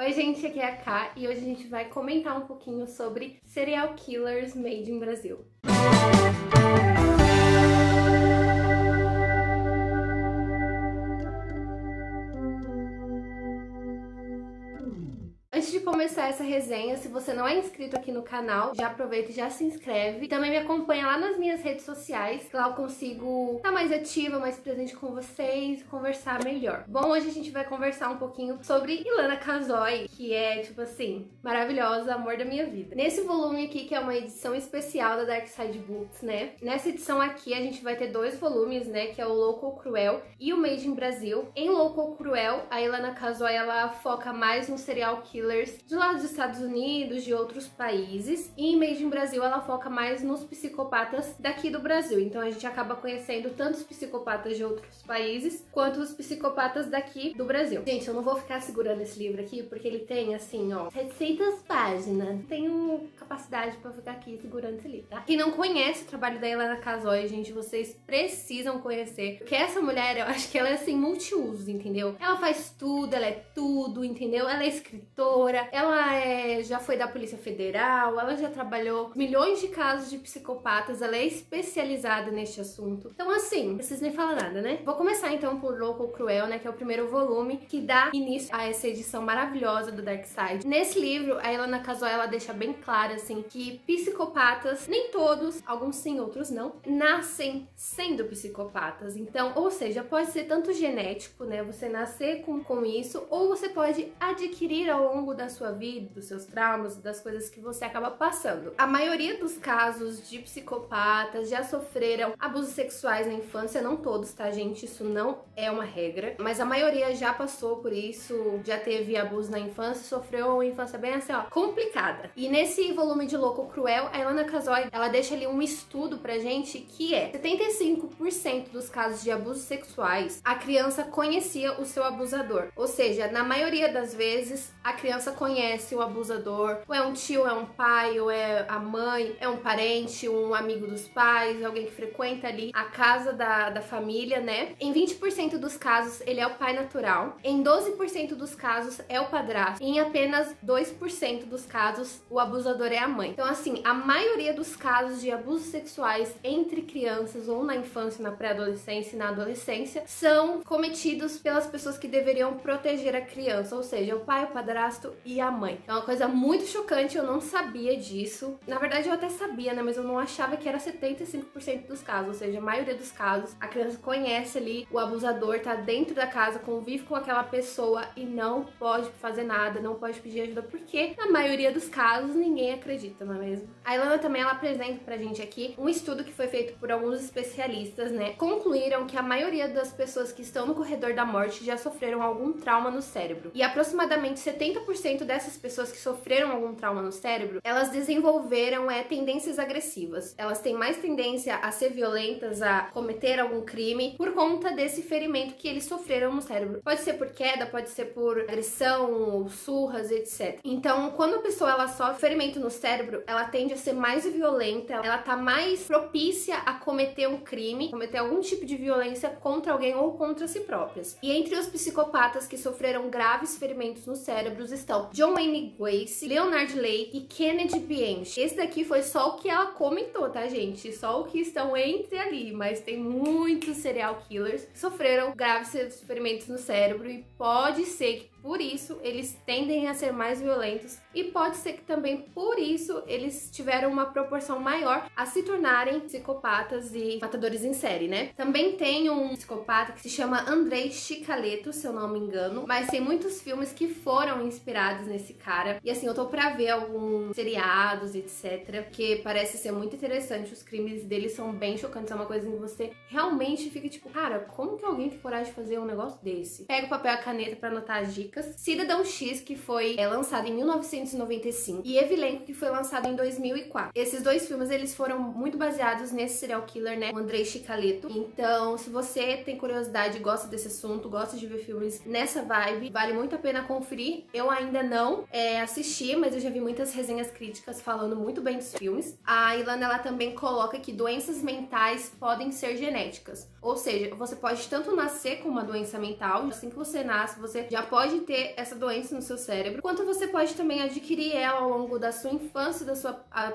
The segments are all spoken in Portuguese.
Oi gente, aqui é a Ká e hoje a gente vai comentar um pouquinho sobre Serial Killers Made in Brasil. Antes de começar essa resenha, se você não é inscrito aqui no canal, já aproveita e já se inscreve. Também me acompanha lá nas minhas redes sociais, que lá eu consigo estar mais ativa, mais presente com vocês, conversar melhor. Bom, hoje a gente vai conversar um pouquinho sobre Ilana Casoy, que é, tipo assim, maravilhosa, amor da minha vida. Nesse volume aqui, que é uma edição especial da Dark Side Books, né? Nessa edição aqui, a gente vai ter dois volumes, né? Que é o Louco Cruel e o Made in Brasil. Em Louco Cruel, a Ilana Casoy, ela foca mais no serial killer de lá dos Estados Unidos, de outros países, e em Made in Brasil ela foca mais nos psicopatas daqui do Brasil, então a gente acaba conhecendo tanto os psicopatas de outros países quanto os psicopatas daqui do Brasil. Gente, eu não vou ficar segurando esse livro aqui porque ele tem, assim, ó, 700 páginas, tenho capacidade pra ficar aqui segurando esse livro, tá? Quem não conhece o trabalho da Ilana Casoy, gente, vocês precisam conhecer, porque essa mulher, eu acho que ela é, assim, multiuso, entendeu? Ela faz tudo, ela é tudo, entendeu? Ela é escritora, ela já foi da Polícia Federal, ela já trabalhou milhões de casos de psicopatas, ela é especializada neste assunto. Então, assim, não preciso nem falar nada, né? Vou começar, então, por Louco Cruel, né, que é o primeiro volume que dá início a essa edição maravilhosa do Dark Side. Nesse livro, a Ilana Casoy, ela deixa bem claro, assim, que psicopatas, nem todos, alguns sim, outros não, nascem sendo psicopatas. Então, ou seja, pode ser tanto genético, né, você nascer com isso, ou você pode adquirir ao longo da sua vida, dos seus traumas, das coisas que você acaba passando. A maioria dos casos de psicopatas já sofreram abusos sexuais na infância, não todos, tá, gente? Isso não é uma regra, mas a maioria já passou por isso, já teve abuso na infância, sofreu uma infância bem assim, ó, complicada. E nesse volume de Louco Cruel, a Ilana Casoy, ela deixa ali um estudo pra gente que é 75% dos casos de abusos sexuais, a criança conhecia o seu abusador, ou seja, na maioria das vezes, a criança conhece o abusador, ou é um tio, é um pai, ou é a mãe, é um parente, um amigo dos pais, alguém que frequenta ali a casa da família, né? Em 20% dos casos, ele é o pai natural, em 12% dos casos, é o padrasto, e em apenas 2% dos casos, o abusador é a mãe. Então, assim, a maioria dos casos de abusos sexuais entre crianças, ou na infância, na pré-adolescência e na adolescência, são cometidos pelas pessoas que deveriam proteger a criança, ou seja, o pai, o padrasto e a mãe. É uma coisa muito chocante, eu não sabia disso. Na verdade, eu até sabia, né? Mas eu não achava que era 75% dos casos, ou seja, a maioria dos casos, a criança conhece ali o abusador, tá dentro da casa, convive com aquela pessoa e não pode fazer nada, não pode pedir ajuda, porque na maioria dos casos ninguém acredita, não é mesmo? A Ilana também, ela apresenta pra gente aqui um estudo que foi feito por alguns especialistas, né? Concluíram que a maioria das pessoas que estão no corredor da morte já sofreram algum trauma no cérebro. E aproximadamente 70% dessas pessoas que sofreram algum trauma no cérebro, elas desenvolveram tendências agressivas. Elas têm mais tendência a ser violentas, a cometer algum crime, por conta desse ferimento que eles sofreram no cérebro. Pode ser por queda, pode ser por agressão, ou surras, etc. Então, quando a pessoa ela sofre ferimento no cérebro, ela tende a ser mais violenta, ela tá mais propícia a cometer um crime, cometer algum tipo de violência contra alguém ou contra si próprias. E entre os psicopatas que sofreram graves ferimentos no cérebro, estão John Wayne Gacy, Leonard Lake e Kenneth Bianchi. Esse daqui foi só o que ela comentou, tá, gente? Só o que estão entre ali, mas tem muitos serial killers que sofreram graves ferimentos no cérebro e pode ser que por isso eles tendem a ser mais violentos e pode ser que também por isso eles tiveram uma proporção maior a se tornarem psicopatas e matadores em série, né? Também tem um psicopata que se chama Andrei Chikatilo, se eu não me engano, mas tem muitos filmes que foram inspirados nesse cara e, assim, eu tô pra ver alguns seriados, etc, porque parece ser muito interessante, os crimes deles são bem chocantes, é uma coisa que você realmente fica tipo, cara, como que alguém tem coragem de fazer um negócio desse? Pega o papel e a caneta pra anotar as dicas. Cidadão X, que foi lançado em 1995, e Evilenco, que foi lançado em 2004. Esses dois filmes, eles foram muito baseados nesse serial killer, né, o Andrei Chikatilo. Então, se você tem curiosidade, gosta desse assunto, gosta de ver filmes nessa vibe, vale muito a pena conferir. Eu ainda não assisti, mas eu já vi muitas resenhas críticas falando muito bem dos filmes. A Ilana, ela também coloca que doenças mentais podem ser genéticas, ou seja, você pode tanto nascer com uma doença mental, assim que você nasce, você já pode pode ter essa doença no seu cérebro, quanto você pode também adquirir ela ao longo da sua infância, da sua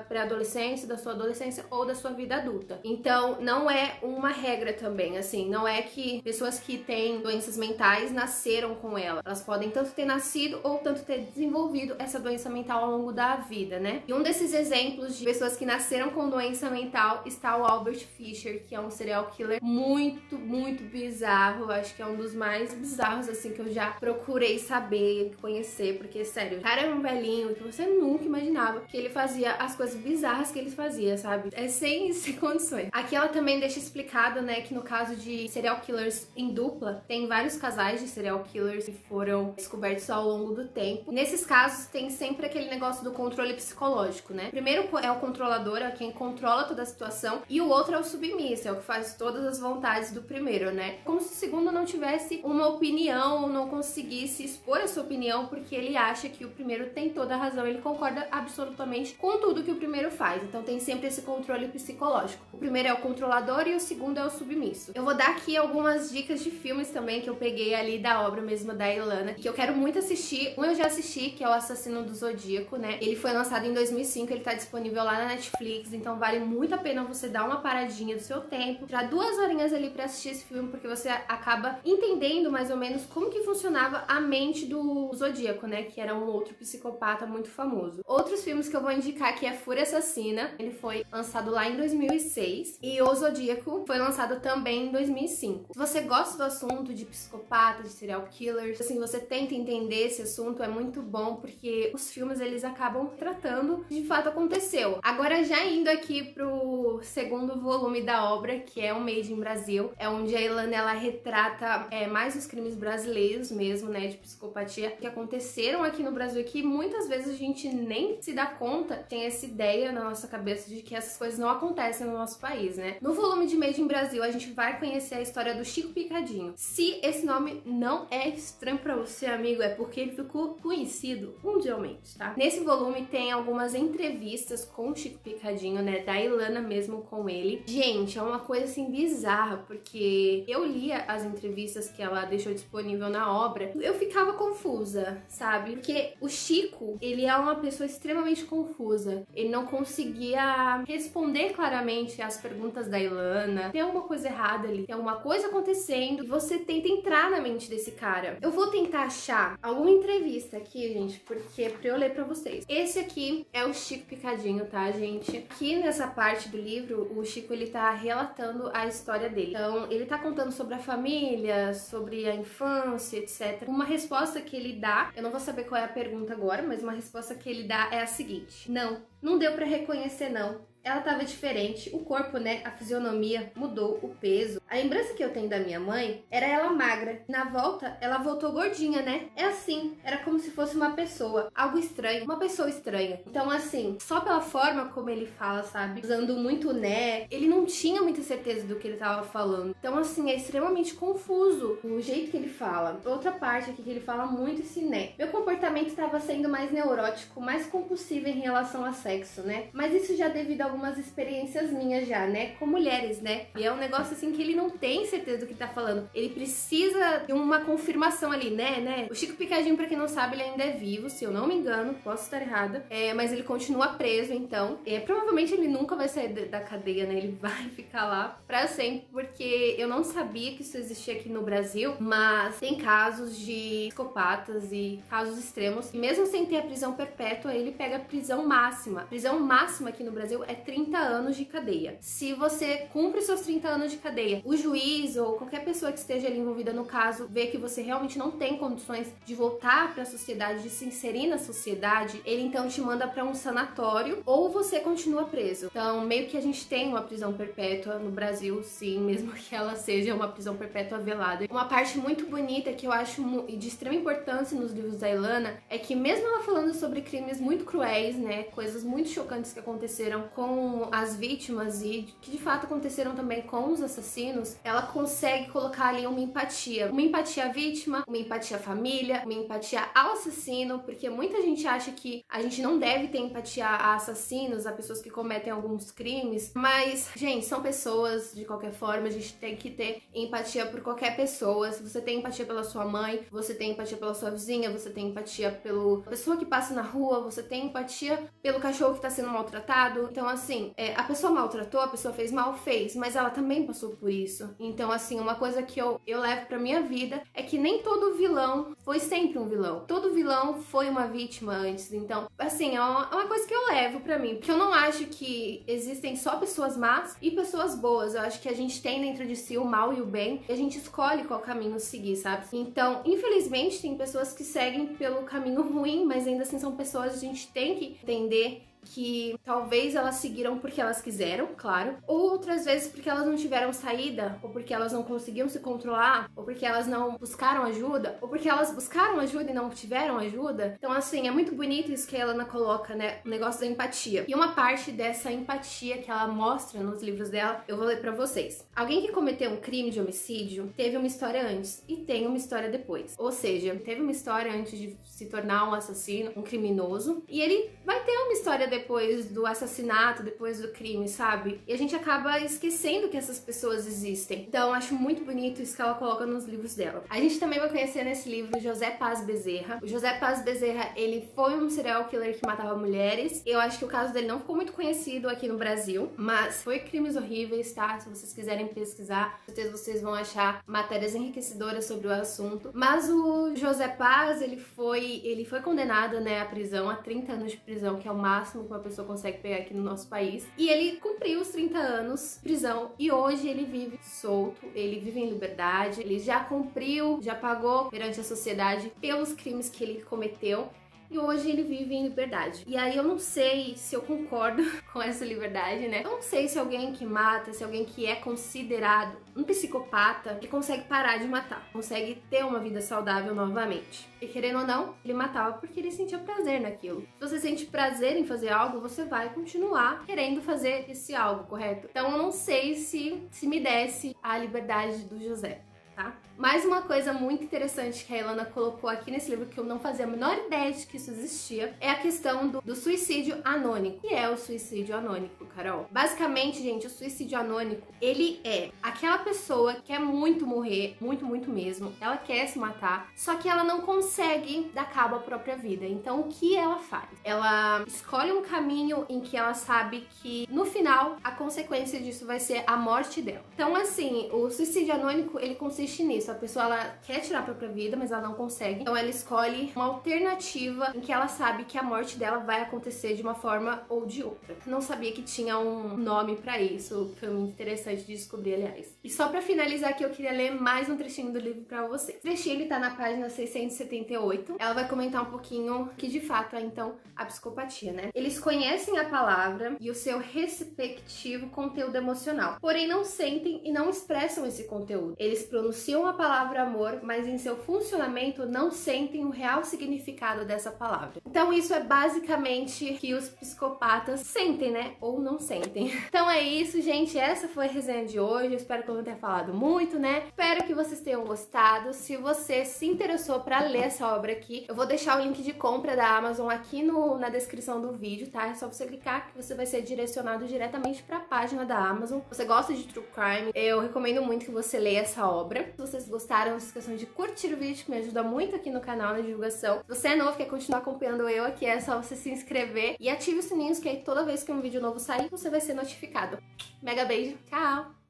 pré-adolescência, da sua adolescência ou da sua vida adulta. Então, não é uma regra também, assim, não é que pessoas que têm doenças mentais nasceram com ela. Elas podem tanto ter nascido ou tanto ter desenvolvido essa doença mental ao longo da vida, né? E um desses exemplos de pessoas que nasceram com doença mental está o Albert Fish, que é um serial killer muito, muito bizarro. Eu acho que é um dos mais bizarros, assim, que eu já procurei saber, conhecer, porque, sério, o cara era um velhinho que você nunca imaginava que ele fazia as coisas bizarras que ele fazia, sabe? É sem condições. Aqui ela também deixa explicado, né, que no caso de serial killers em dupla, tem vários casais de serial killers que foram descobertos ao longo do tempo. Nesses casos, tem sempre aquele negócio do controle psicológico, né? Primeiro é o controlador, é quem controla toda a situação, e o outro é o submisso, é o que faz todas as vontades do primeiro, né? Como se o segundo não tivesse uma opinião ou não conseguisse expor a sua opinião, porque ele acha que o primeiro tem toda a razão, ele concorda absolutamente com tudo que o primeiro faz. Então tem sempre esse controle psicológico. O primeiro é o controlador e o segundo é o submisso. Eu vou dar aqui algumas dicas de filmes também que eu peguei ali da obra mesmo da Ilana, que eu quero muito assistir. Um eu já assisti, que é o Assassino do Zodíaco, né? Ele foi lançado em 2005, ele tá disponível lá na Netflix, então vale muito a pena você dar uma paradinha do seu tempo, tirar 2 horinhas ali pra assistir esse filme, porque você acaba entendendo mais ou menos como que funcionava a mente do Zodíaco, né? Que era um outro psicopata muito famoso. Outros filmes que eu vou indicar aqui é Fura Assassina, ele foi lançado lá em 2006, e O Zodíaco foi lançado também em 2005. Se você gosta do assunto de psicopata, de serial killers, assim, você tenta entender esse assunto, é muito bom, porque os filmes, eles acabam tratando de fato aconteceu. Agora, já indo aqui pro segundo volume da obra, que é o Made in Brasil, é onde a Ilana, ela retrata mais os crimes brasileiros mesmo, né, de psicopatia, que aconteceram aqui no Brasil, que muitas vezes a gente nem se dá conta, tem essa ideia na nossa cabeça de que essas coisas não acontecem no nosso país, né? No volume de Made in Brasil, a gente vai conhecer a história do Chico Picadinho. Se esse nome não é estranho pra você, amigo, é porque ele ficou conhecido mundialmente, tá? Nesse volume tem algumas entrevistas com o Chico Picadinho, né, da Ilana mesmo com ele. Gente, é uma coisa assim bizarra, porque eu lia as entrevistas que ela deixou disponível na obra, eu ficava confusa, sabe? Porque o Chico, ele é uma pessoa extremamente confusa, ele não conseguia responder claramente as perguntas da Ilana, tem alguma coisa errada ali, tem alguma coisa acontecendo, e você tenta entrar na mente desse cara. Eu vou tentar achar alguma entrevista aqui, gente, porque é pra eu ler pra vocês. Esse aqui é o Chico Picadinho, tá, gente? Aqui nessa parte do livro, o Chico, ele tá relatando a história dele. Então, ele tá contando sobre a família, sobre a infância, etc. Uma resposta que ele dá, eu não vou saber qual é a pergunta agora, mas uma resposta que ele dá é a seguinte: não, não deu pra reconhecer, não. Ela tava diferente, o corpo, né, a fisionomia mudou, o peso. A lembrança que eu tenho da minha mãe era ela magra. Na volta, ela voltou gordinha, né? É assim, era como se fosse uma pessoa, algo estranho, uma pessoa estranha. Então, assim, só pela forma como ele fala, sabe? Usando muito né, ele não tinha muita certeza do que ele tava falando. Então, assim, é extremamente confuso o jeito que ele fala. Outra parte aqui que ele fala muito esse né. Meu comportamento estava sendo mais neurótico, mais compulsivo em relação a sexo, né? Mas isso já devido a algumas experiências minhas já, né? Com mulheres, né? E é um negócio assim que ele não tem certeza do que tá falando. Ele precisa de uma confirmação ali, né? O Chico Picadinho, pra quem não sabe, ele ainda é vivo, se eu não me engano, posso estar errada. Mas ele continua preso, então. Provavelmente ele nunca vai sair da cadeia, né? Ele vai ficar lá pra sempre, porque eu não sabia que isso existia aqui no Brasil, mas tem casos de psicopatas e casos extremos. E mesmo sem ter a prisão perpétua, ele pega a prisão máxima. A prisão máxima aqui no Brasil é 30 anos de cadeia. Se você cumpre seus 30 anos de cadeia, o juiz ou qualquer pessoa que esteja ali envolvida no caso vê que você realmente não tem condições de voltar para a sociedade, de se inserir na sociedade, ele então te manda para um sanatório ou você continua preso. Então, meio que a gente tem uma prisão perpétua no Brasil, sim, mesmo que ela seja uma prisão perpétua velada. Uma parte muito bonita que eu acho de extrema importância nos livros da Ilana é que mesmo ela falando sobre crimes muito cruéis, né, coisas muito chocantes que aconteceram com as vítimas e que de fato aconteceram também com os assassinos, ela consegue colocar ali uma empatia. Uma empatia à vítima, uma empatia à família, uma empatia ao assassino, porque muita gente acha que a gente não deve ter empatia a assassinos, a pessoas que cometem alguns crimes, mas, gente, são pessoas, de qualquer forma, a gente tem que ter empatia por qualquer pessoa. Se você tem empatia pela sua mãe, você tem empatia pela sua vizinha, você tem empatia pela pessoa que passa na rua, você tem empatia pelo cachorro que tá sendo maltratado. Então, assim, a pessoa maltratou, a pessoa fez mal, fez, mas ela também passou por isso. Então, assim, uma coisa que eu levo pra minha vida é que nem todo vilão foi sempre um vilão. Todo vilão foi uma vítima antes. Então, assim, é uma coisa que eu levo pra mim, porque eu não acho que existem só pessoas más e pessoas boas. Eu acho que a gente tem dentro de si o mal e o bem, e a gente escolhe qual caminho seguir, sabe? Então, infelizmente, tem pessoas que seguem pelo caminho ruim, mas ainda assim são pessoas que a gente tem que entender que talvez elas seguiram porque elas quiseram, claro, ou outras vezes porque elas não tiveram saída, ou porque elas não conseguiam se controlar, ou porque elas não buscaram ajuda, ou porque elas buscaram ajuda e não tiveram ajuda. Então, assim, é muito bonito isso que a Ilana coloca, né, o negócio da empatia. E uma parte dessa empatia que ela mostra nos livros dela, eu vou ler pra vocês. Alguém que cometeu um crime de homicídio teve uma história antes e tem uma história depois. Ou seja, teve uma história antes de se tornar um assassino, um criminoso, e ele vai ter uma história depois do assassinato, depois do crime, sabe? E a gente acaba esquecendo que essas pessoas existem. Então, acho muito bonito isso que ela coloca nos livros dela. A gente também vai conhecer nesse livro José Paz Bezerra. O José Paz Bezerra, ele foi um serial killer que matava mulheres. Eu acho que o caso dele não ficou muito conhecido aqui no Brasil, mas foi crimes horríveis, tá? Se vocês quiserem pesquisar, com certeza vocês vão achar matérias enriquecedoras sobre o assunto. Mas o José Paz, ele foi condenado, né, à prisão, a 30 anos de prisão, que é o máximo que uma pessoa consegue pegar aqui no nosso país. E ele cumpriu os 30 anos de prisão e hoje ele vive solto, ele vive em liberdade, ele já cumpriu, já pagou perante a sociedade pelos crimes que ele cometeu. E hoje ele vive em liberdade. E aí eu não sei se eu concordo com essa liberdade, né? Eu não sei se alguém que mata, se alguém que é considerado um psicopata, ele consegue parar de matar, consegue ter uma vida saudável novamente. E querendo ou não, ele matava porque ele sentia prazer naquilo. Se você sente prazer em fazer algo, você vai continuar querendo fazer esse algo, correto? Então eu não sei se me desse a liberdade do José, tá? Mais uma coisa muito interessante que a Ilana colocou aqui nesse livro, que eu não fazia a menor ideia de que isso existia, é a questão do suicídio anônimo. E é o suicídio anônimo, Carol? Basicamente, gente, o suicídio anônimo, ele é aquela pessoa que quer muito morrer, muito, muito mesmo, ela quer se matar, só que ela não consegue dar cabo à própria vida. Então, o que ela faz? Ela escolhe um caminho em que ela sabe que, no final, a consequência disso vai ser a morte dela. Então, assim, o suicídio anônimo, ele consiste nisso. A pessoa, ela quer tirar a própria vida, mas ela não consegue. Então ela escolhe uma alternativa em que ela sabe que a morte dela vai acontecer de uma forma ou de outra. Não sabia que tinha um nome pra isso. Foi muito interessante de descobrir, aliás. E só pra finalizar aqui, eu queria ler mais um trechinho do livro pra vocês. O trechinho, ele tá na página 678. Ela vai comentar um pouquinho que de fato é, então, a psicopatia, né? Eles conhecem a palavra e o seu respectivo conteúdo emocional, porém não sentem e não expressam esse conteúdo. Eles pronunciam a palavra amor, mas em seu funcionamento não sentem o real significado dessa palavra. Então isso é basicamente que os psicopatas sentem, né? Ou não sentem. Então é isso, gente. Essa foi a resenha de hoje. Eu espero que eu não tenha falado muito, né? Espero que vocês tenham gostado. Se você se interessou pra ler essa obra aqui, eu vou deixar o link de compra da Amazon aqui na descrição do vídeo, tá? É só você clicar que você vai ser direcionado diretamente pra página da Amazon. Se você gosta de True Crime, eu recomendo muito que você leia essa obra. Se vocês gostaram, não se esqueçam de curtir o vídeo, que me ajuda muito aqui no canal, na divulgação. Se você é novo e quer continuar acompanhando eu aqui, é só você se inscrever e ative os sininhos, que aí toda vez que um vídeo novo sair, você vai ser notificado. Mega beijo, tchau!